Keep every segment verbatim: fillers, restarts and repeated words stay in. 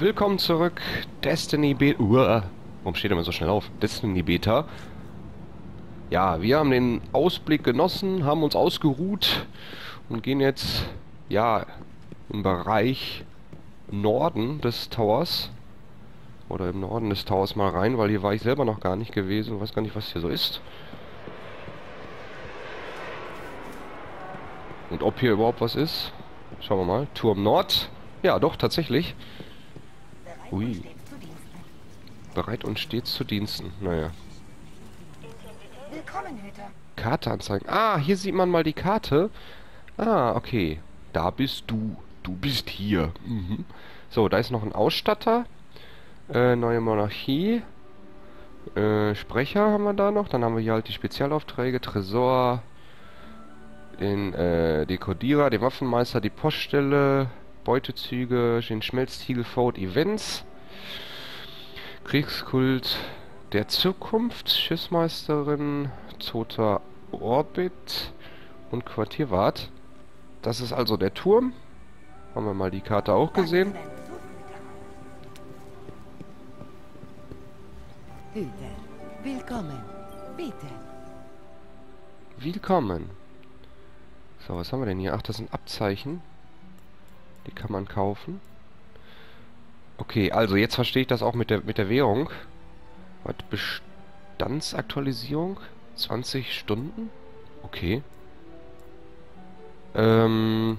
Willkommen zurück, Destiny Beta. Uah, warum steht er immer so schnell auf? Destiny Beta. Ja, wir haben den Ausblick genossen, haben uns ausgeruht und gehen jetzt, ja, im Bereich Norden des Towers. Oder im Norden des Towers mal rein, weil hier war ich selber noch gar nicht gewesen und weiß gar nicht, was hier so ist. Und ob hier überhaupt was ist. Schauen wir mal. Turm Nord. Ja, doch, tatsächlich. Ui. Bereit und stets zu Diensten. Naja. Willkommen, Hüter. Karte anzeigen. Ah, hier sieht man mal die Karte. Ah, okay. Da bist du. Du bist hier. Mhm. So, da ist noch ein Ausstatter. Äh, Neue Monarchie. Äh, Sprecher haben wir da noch. Dann haben wir hier halt die Spezialaufträge. Tresor. Den äh, Dekodierer, den Waffenmeister, die Poststelle, Beutezüge, den Schmelztiegel, Fort Events, Kriegskult der Zukunft, Schiffsmeisterin, Toter Orbit und Quartierwart. Das ist also der Turm. Haben wir mal die Karte auch gesehen. Willkommen. Bitte. Willkommen. So, was haben wir denn hier? Ach, das sind Abzeichen. Die kann man kaufen. Okay, also jetzt verstehe ich das auch mit der mit der Währung. Was? Bestandsaktualisierung? zwanzig Stunden? Okay. Ähm.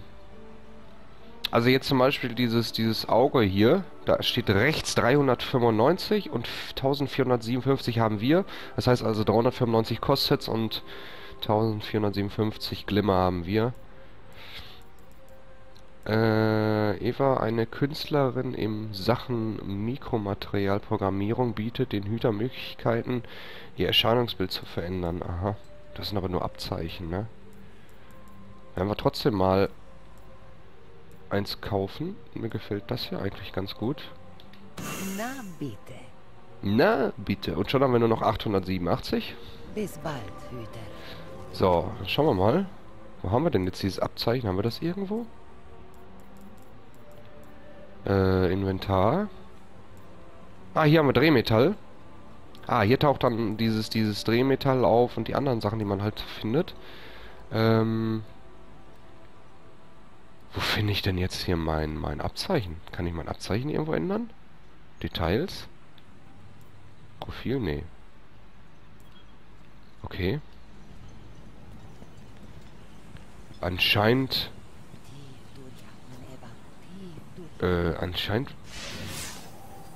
Also jetzt zum Beispiel dieses, dieses Auge hier. Da steht rechts dreihundertfünfundneunzig und eintausendvierhundertsiebenundfünfzig haben wir. Das heißt also dreihundertfünfundneunzig kostet's und eintausendvierhundertsiebenundfünfzig Glimmer haben wir. Äh, Eva, eine Künstlerin in Sachen Mikromaterialprogrammierung, bietet den Hüter Möglichkeiten, ihr Erscheinungsbild zu verändern. Aha, das sind aber nur Abzeichen, ne? Werden wir trotzdem mal eins kaufen. Mir gefällt das hier eigentlich ganz gut. Na bitte. Na bitte. Und schon haben wir nur noch achthundertsiebenundachtzig. Bis bald, Hüter. So, schauen wir mal. Wo haben wir denn jetzt dieses Abzeichen? Haben wir das irgendwo? Äh, Inventar. Ah, hier haben wir Drehmetall. Ah, hier taucht dann dieses, dieses Drehmetall auf und die anderen Sachen, die man halt findet. Ähm. Wo finde ich denn jetzt hier mein, mein Abzeichen? Kann ich mein Abzeichen irgendwo ändern? Details? Profil? Nee. Okay. Anscheinend... Äh, anscheinend...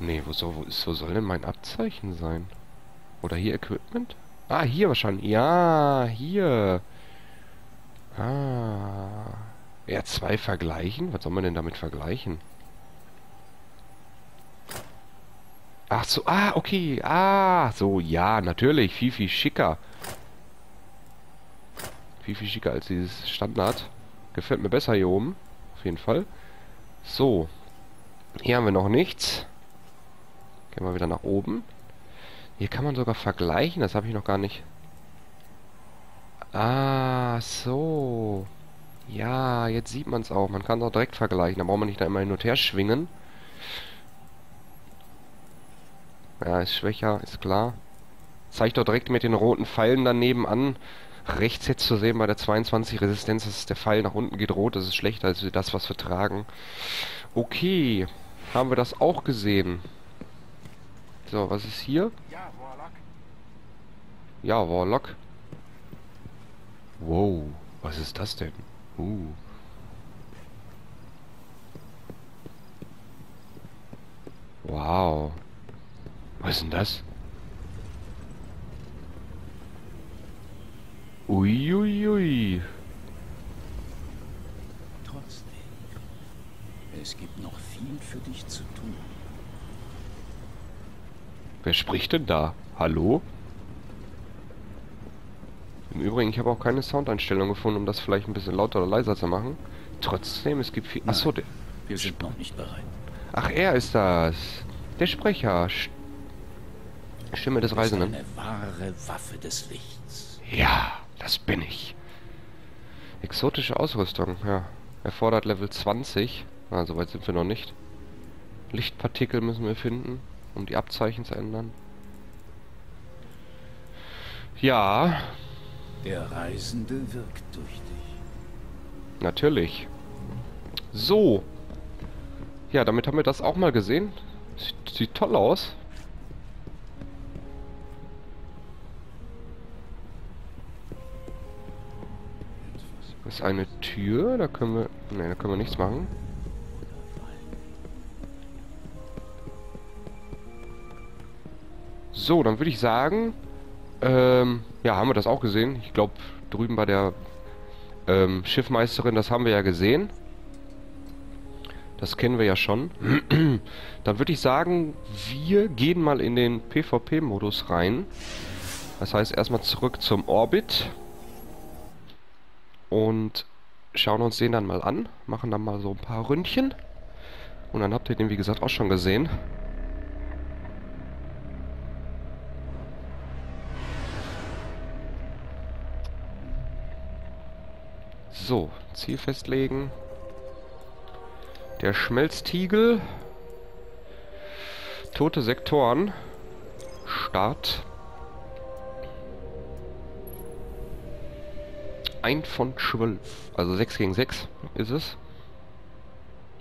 Nee, wo soll, wo ist, wo soll denn mein Abzeichen sein? Oder hier Equipment? Ah, hier wahrscheinlich. Ja, hier. Ah. Ja, zwei vergleichen? Was soll man denn damit vergleichen? Ach so, ah, okay. Ah, so, ja, natürlich. Viel, viel schicker. Viel, viel schicker als dieses Standard. Gefällt mir besser hier oben. Auf jeden Fall. So. Hier haben wir noch nichts. Gehen wir wieder nach oben. Hier kann man sogar vergleichen. Das habe ich noch gar nicht. Ah, so. Ja, jetzt sieht man es auch. Man kann es auch direkt vergleichen. Da braucht man nicht da immer hin und her schwingen. Ja, ist schwächer, ist klar. Zeigt doch direkt mit den roten Pfeilen daneben an. Rechts jetzt zu sehen bei der zweiundzwanzig Resistenz, dass der Pfeil nach unten geht rot, das ist schlechter als das, was wir tragen. Okay, haben wir das auch gesehen. So, was ist hier? Ja, Warlock. Ja, Warlock. Wow, was ist das denn? Uh. Wow. Was ist denn das? Uiuiui. Ui, ui. Trotzdem, es gibt noch viel für dich zu tun. Wer spricht denn da? Hallo? Im Übrigen, ich habe auch keine Soundeinstellung gefunden, um das vielleicht ein bisschen lauter oder leiser zu machen. Trotzdem, es gibt viel... Achso, der... Wir sind noch nicht bereit. Ach, er ist das. Der Sprecher. Sch Stimme des Reisenden. Du bist eine wahre Waffe des Lichts. Ja. Das bin ich. Exotische Ausrüstung, ja. Erfordert Level zwanzig. Ah, soweit sind wir noch nicht. Lichtpartikel müssen wir finden, um die Abzeichen zu ändern. Ja. Der Reisende wirkt durch dich. Natürlich. So. Ja, damit haben wir das auch mal gesehen. Sieht, sieht toll aus. Das ist eine Tür, da können wir... Ne, da können wir nichts machen. So, dann würde ich sagen... Ähm, ja, haben wir das auch gesehen. Ich glaube, drüben bei der ähm, Schiffmeisterin, das haben wir ja gesehen. Das kennen wir ja schon. Dann würde ich sagen, wir gehen mal in den PvP-Modus rein. Das heißt, erstmal zurück zum Orbit. Und schauen uns den dann mal an. Machen dann mal so ein paar Ründchen. Und dann habt ihr den, wie gesagt, auch schon gesehen. So, Ziel festlegen. Der Schmelztiegel. Tote Sektoren. Start. eins von zwölf. Also sechs gegen sechs ist es.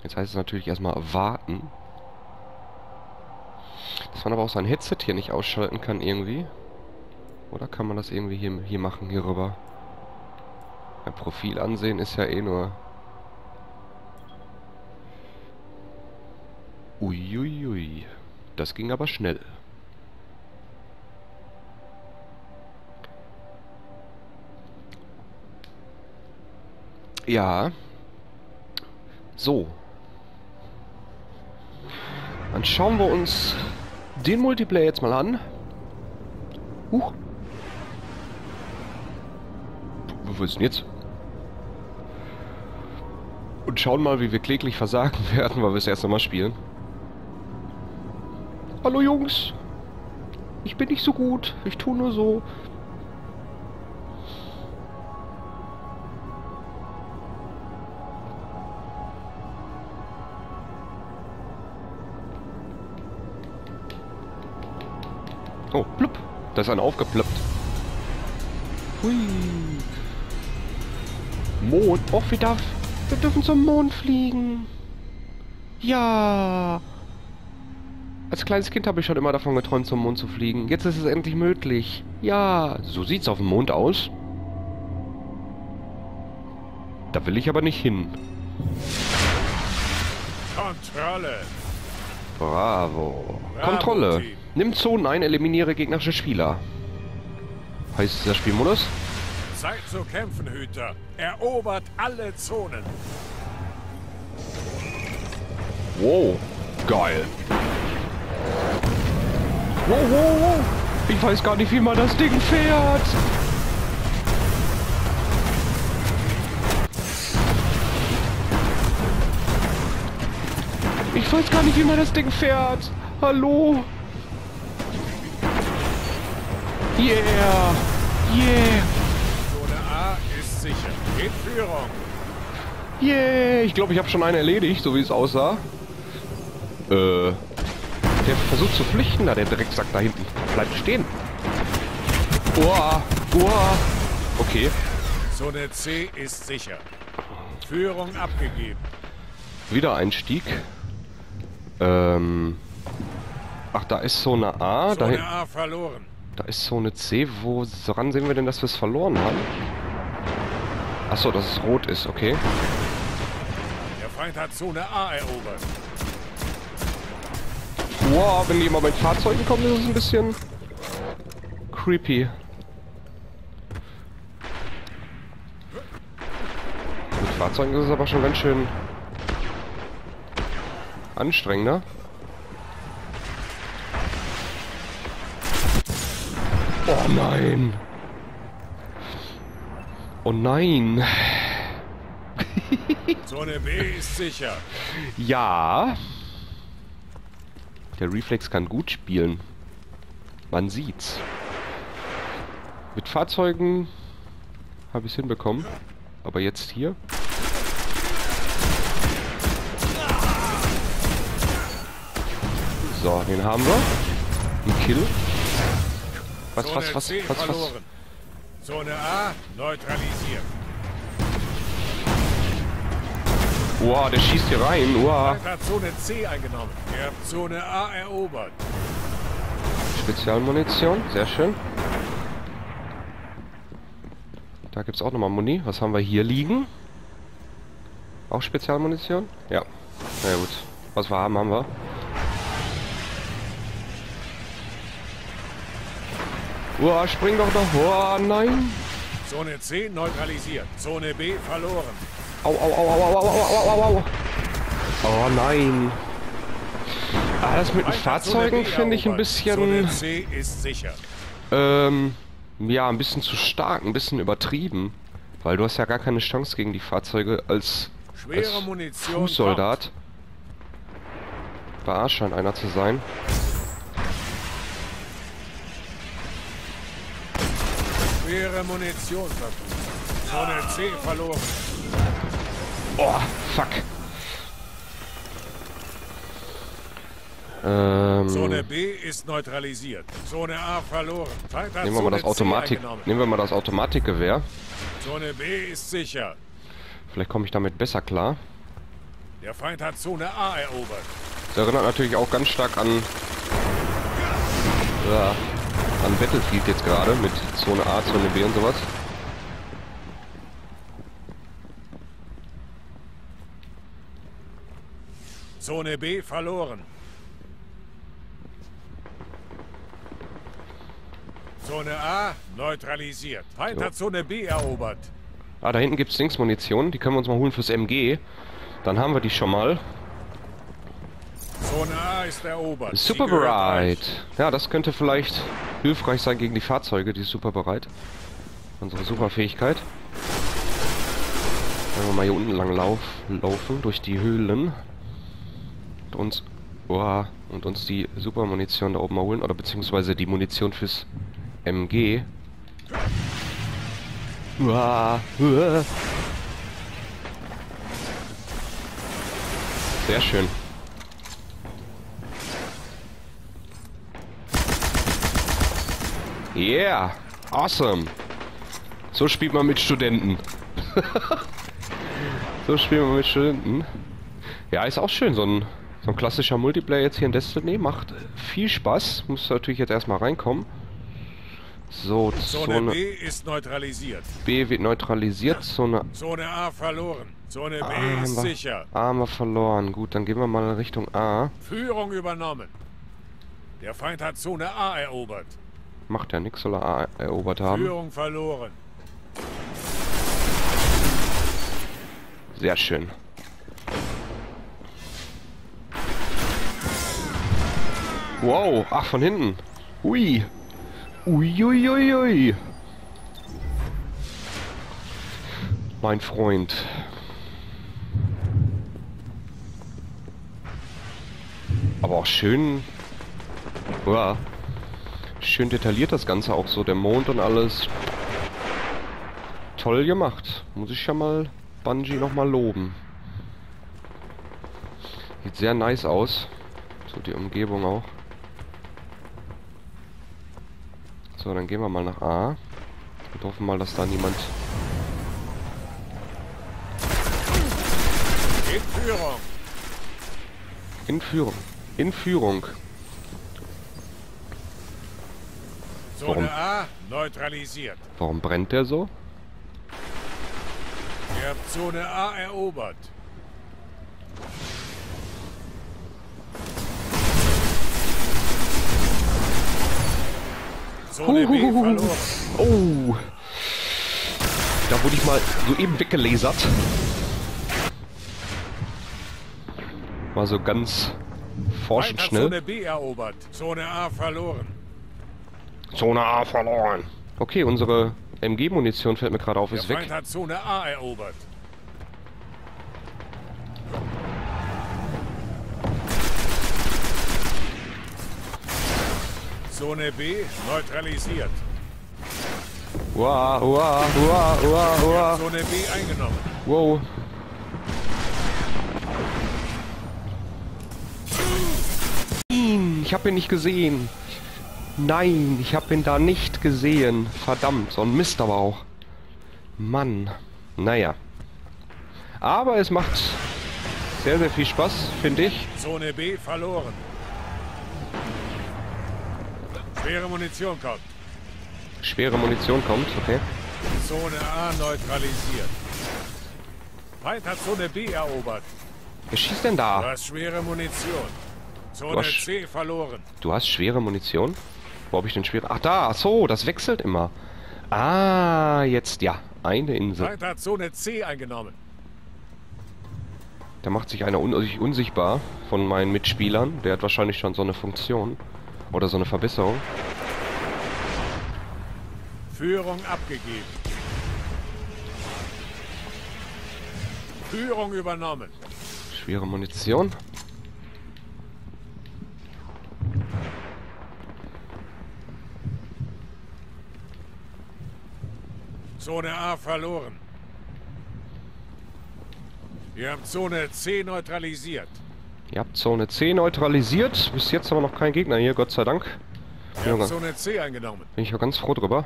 Jetzt heißt es natürlich erstmal warten. Dass man aber auch sein Headset hier nicht ausschalten kann irgendwie. Oder kann man das irgendwie hier, hier machen, hier rüber? Ja, Profil ansehen ist ja eh nur... Uiuiui. Das ging aber schnell. Ja. So. Dann schauen wir uns den Multiplayer jetzt mal an. Huch. Wo willst du denn jetzt? Und schauen mal, wie wir kläglich versagen werden, weil wir es erst nochmal spielen. Hallo Jungs. Ich bin nicht so gut. Ich tue nur so. Oh, plupp. Da ist einer aufgeploppt. Hui. Mond. Och, wir, darf, wir dürfen zum Mond fliegen. Ja. Als kleines Kind habe ich schon immer davon geträumt, zum Mond zu fliegen. Jetzt ist es endlich möglich. Ja. So sieht's auf dem Mond aus. Da will ich aber nicht hin. Kontrolle. Bravo. Bravo Kontrolle. Team. Nimm Zonen ein, eliminiere gegnerische Spieler. Heißt dieser Spielmodus? Zeit zu kämpfen, Hüter. Erobert alle Zonen. Wow, geil. Wow, wow, wow. Ich weiß gar nicht, wie man das Ding fährt. Ich weiß gar nicht, wie man das Ding fährt. Hallo? Yeah! Yeah! Zone A ist sicher. In Führung. Yeah! Ich glaube, ich habe schon einen erledigt, so wie es aussah. Äh. Der versucht zu flüchten, da der Drecksack da hinten. Bleibt stehen. Uah! Uah! Okay. Zone C ist sicher. Führung abgegeben. Wiedereinstieg. Ähm. Ach, da ist Zone A. Zone A verloren. Da ist Zone C. Woran sehen wir denn, dass wir es verloren haben? Achso, dass es rot ist, okay. Der Feind hat Zone A erobert. Wow, wenn die immer mit Fahrzeugen kommen, ist es ein bisschen... creepy. Mit Fahrzeugen ist es aber schon ganz schön... anstrengender. Oh nein! Oh nein! Zone B ist sicher! Ja! Der Reflex kann gut spielen. Man sieht's. Mit Fahrzeugen habe ich es hinbekommen. Aber jetzt hier. So, den haben wir. Ein Kill. Was, Zone was, was, C was, was? Zone A neutralisiert. Wow, der schießt hier rein. Wow. Hat Zone C eingenommen. Ihr habt Zone A erobert. Spezialmunition, sehr schön. Da gibt es auch nochmal Muni. Was haben wir hier liegen? Auch Spezialmunition? Ja. Na ja, gut. Was wir haben, haben wir. Uah, spring doch noch. Uah, nein. Zone C neutralisiert. Zone B verloren. Au, au, au, au, au, au, au, au. Oh nein. Ah, das mit den Fahrzeugen finde ich ein bisschen... Zone C ist sicher. Ähm, ja, ein bisschen zu stark, ein bisschen übertrieben. Weil du hast ja gar keine Chance gegen die Fahrzeuge als, als Fußsoldat. Bei A scheint einer zu sein. Schwere Munition verloren. Zone C verloren. Oh, fuck. Ähm, Zone B ist neutralisiert. Zone A verloren. Nehmen wir mal das Automatik. Nehmen wir mal das Automatikgewehr. Zone B ist sicher. Vielleicht komme ich damit besser klar. Der Feind hat Zone A erobert. Das erinnert natürlich auch ganz stark an, ja, an Battlefield jetzt gerade mit Zone A, Zone B und sowas. Zone B verloren. Zone A neutralisiert. Weiter so. Zone B erobert. Ah, da hinten gibt es Linksmunition. Die können wir uns mal holen fürs M G. Dann haben wir die schon mal. Zone A ist erobert. Super bereit. Ja, das könnte vielleicht hilfreich sein gegen die Fahrzeuge. Die ist super bereit. Unsere Superfähigkeit. Wenn wir mal hier unten lang lauf, laufen durch die Höhlen. Und uns, oha, und uns die Supermunition da oben mal holen. Oder beziehungsweise die Munition fürs M G. Uah, uah. Sehr schön. Yeah, awesome. So spielt man mit Studenten. So spielt man mit Studenten. Ja, ist auch schön. So ein, so ein klassischer Multiplayer jetzt hier in Destiny macht viel Spaß. Muss natürlich jetzt erstmal reinkommen. So, Zone, Zone B ist neutralisiert. B wird neutralisiert, Zone... Zone A verloren. Zone B A ist wir, sicher. A haben wir verloren. Gut, dann gehen wir mal in Richtung A. Führung übernommen. Der Feind hat Zone A erobert. Macht ja nichts, soll er A erobert haben. Führung verloren. Sehr schön. Wow, ach, von hinten. Ui. Uiuiuiui. Ui, ui. Mein Freund. Aber auch schön... Ja. Schön detailliert das Ganze auch so. Der Mond und alles. Toll gemacht. Muss ich ja mal Bungie nochmal loben. Sieht sehr nice aus. So die Umgebung auch. So, dann gehen wir mal nach A. Und hoffen mal, dass da niemand... In Führung. In Führung. In Führung. Warum? Zone A neutralisiert. Warum brennt der so? Ihr habt Zone A erobert. Zone B verloren. Oh. Da wurde ich mal soeben weggelasert. War so ganz forschend schnell. Zone B erobert. Zone A verloren. Zone A verloren. Okay, unsere M G-Munition fällt mir gerade auf, ist weg. Der Feind hat Zone A erobert. Zone B neutralisiert. Wow, wow, wow, wow, wow. Zone B eingenommen. Wow. Ihm. ich habe ihn nicht gesehen. Nein, ich habe ihn da nicht gesehen. Verdammt, so ein Mist aber auch. Mann. Naja. Aber es macht sehr, sehr viel Spaß, finde ich. Zone B verloren. Schwere Munition kommt. Schwere Munition kommt, okay. Zone A neutralisiert. Feind hat Zone B erobert. Wer schießt denn da? Du hast schwere Munition. Zone C verloren. Du hast schwere Munition? Wo habe ich denn schwere? Ach da, ach so, das wechselt immer. Ah, jetzt ja. Eine Insel. Feind hat Zone C eingenommen. Da macht sich einer un unsichtbar von meinen Mitspielern. Der hat wahrscheinlich schon so eine Funktion. Oder so eine Verbesserung. Führung abgegeben. Führung übernommen. Schwere Munition. Zone A verloren. Ihr habt Zone C neutralisiert. Ihr habt Zone C neutralisiert. Bis jetzt haben wir noch keinen Gegner hier, Gott sei Dank. Ihr habt Zone C eingenommen. Bin ich ja ganz froh drüber.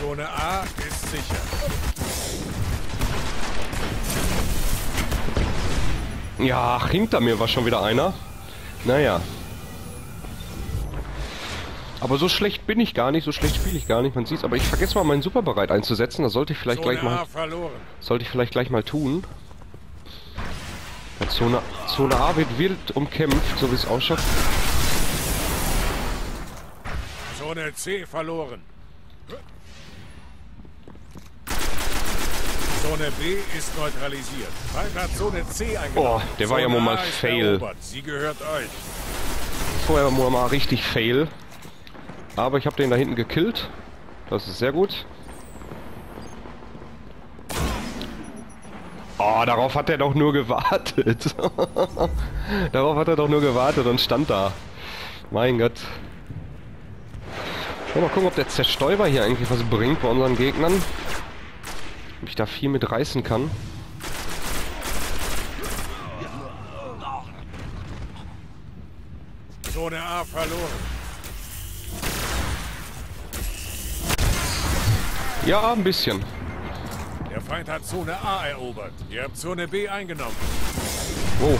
Zone A ist sicher. Ja, hinter mir war schon wieder einer. Naja. Aber so schlecht bin ich gar nicht, so schlecht spiele ich gar nicht, man sieht's. Aber ich vergesse mal, meinen Superbereit einzusetzen. Das sollte ich vielleicht Zone gleich mal. A verloren. Sollte ich vielleicht gleich mal tun. Ja, Zone, Zone A wird wild umkämpft, so wie es ausschaut. Zone C verloren. Zone B ist neutralisiert. Feind hat Zone C eingenommen. Boah, der war ja mal fail. Sie gehört euch. Vorher war mal richtig fail. Aber ich habe den da hinten gekillt. Das ist sehr gut. Oh, darauf hat er doch nur gewartet. Darauf hat er doch nur gewartet und stand da. Mein Gott. Mal gucken, ob der Zerstäuber hier eigentlich was bringt bei unseren Gegnern. Ob ich da viel mit reißen kann. Zone A verloren. Ja, ein bisschen. Der Feind hat Zone A erobert. Ihr habt Zone B eingenommen. Oh.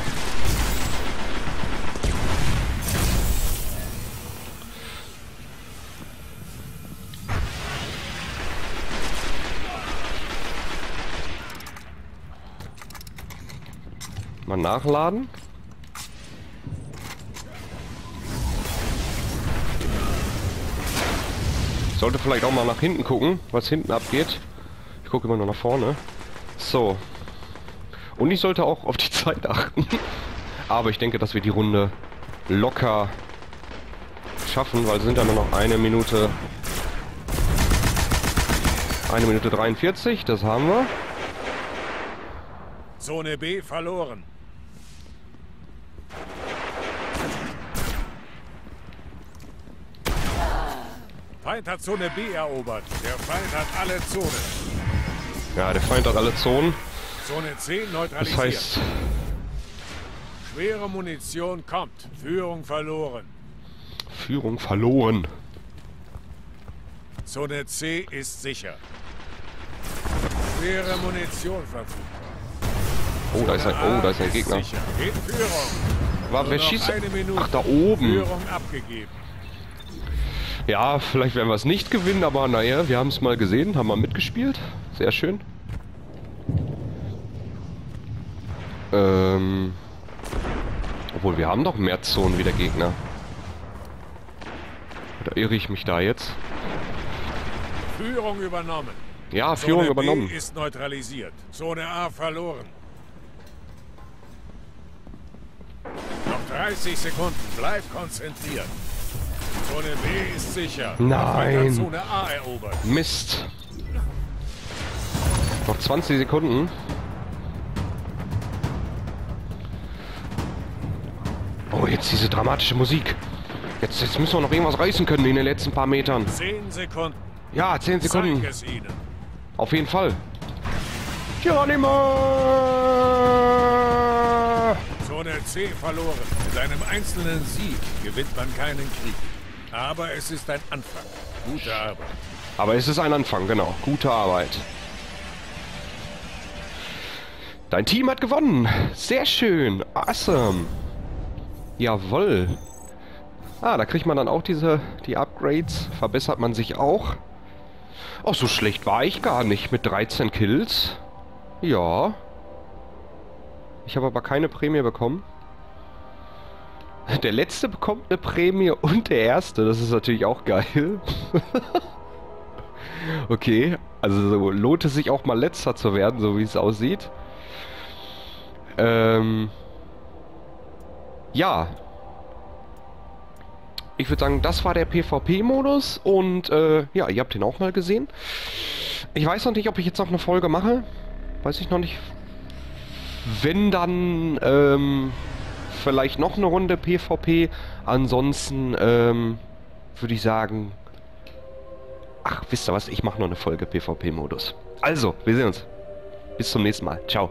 Mal nachladen. Sollte vielleicht auch mal nach hinten gucken, was hinten abgeht. Ich gucke immer nur nach vorne. So. Und ich sollte auch auf die Zeit achten. Aber ich denke, dass wir die Runde locker schaffen, weil es sind ja nur noch eine Minute. Eine Minute dreiundvierzig, das haben wir. Zone B verloren. Feind hat Zone B erobert. Der Feind hat alle Zonen. Ja, der Feind hat alle Zonen. Zone C neutralisiert. Das heißt... Schwere Munition kommt. Führung verloren. Führung verloren. Zone C ist sicher. Schwere Munition verfügbar. Oh, da ist ein, oh, da ist ein Gegner. War, wer schießt? Ach, da oben. Führung abgegeben. Ja, vielleicht werden wir es nicht gewinnen, aber naja, wir haben es mal gesehen, haben mal mitgespielt. Sehr schön. Ähm. Obwohl, wir haben doch mehr Zonen wie der Gegner. Oder irre ich mich da jetzt? Führung übernommen. Ja, Führung Zone übernommen. Zone B ist neutralisiert. Zone A verloren. Noch dreißig Sekunden. Bleib konzentriert. Zone B ist sicher. Nein. Zone A erobert. Mist. Noch zwanzig Sekunden. Oh, jetzt diese dramatische Musik. Jetzt, jetzt müssen wir noch irgendwas reißen können in den letzten paar Metern. zehn Sekunden. Ja, zehn Sekunden. Auf jeden Fall. Geronimo! Zone C verloren. Mit einem einzelnen Sieg gewinnt man keinen Krieg. Aber es ist ein Anfang. Gute Arbeit. Aber es ist ein Anfang, genau. Gute Arbeit. Dein Team hat gewonnen. Sehr schön. Awesome. Jawoll. Ah, da kriegt man dann auch diese, die Upgrades. Verbessert man sich auch. Oh, so schlecht war ich gar nicht mit dreizehn Kills. Ja. Ich habe aber keine Prämie bekommen. Der letzte bekommt eine Prämie und der erste. Das ist natürlich auch geil. Okay, also so lohnt es sich auch mal letzter zu werden, so wie es aussieht. Ähm. Ja. Ich würde sagen, das war der PvP-Modus und äh, ja, ihr habt den auch mal gesehen. Ich weiß noch nicht, ob ich jetzt noch eine Folge mache. Weiß ich noch nicht. Wenn dann ähm, vielleicht noch eine Runde PvP. Ansonsten ähm, würde ich sagen... Ach, wisst ihr was? Ich mache noch eine Folge PvP-Modus. Also, wir sehen uns. Bis zum nächsten Mal. Ciao.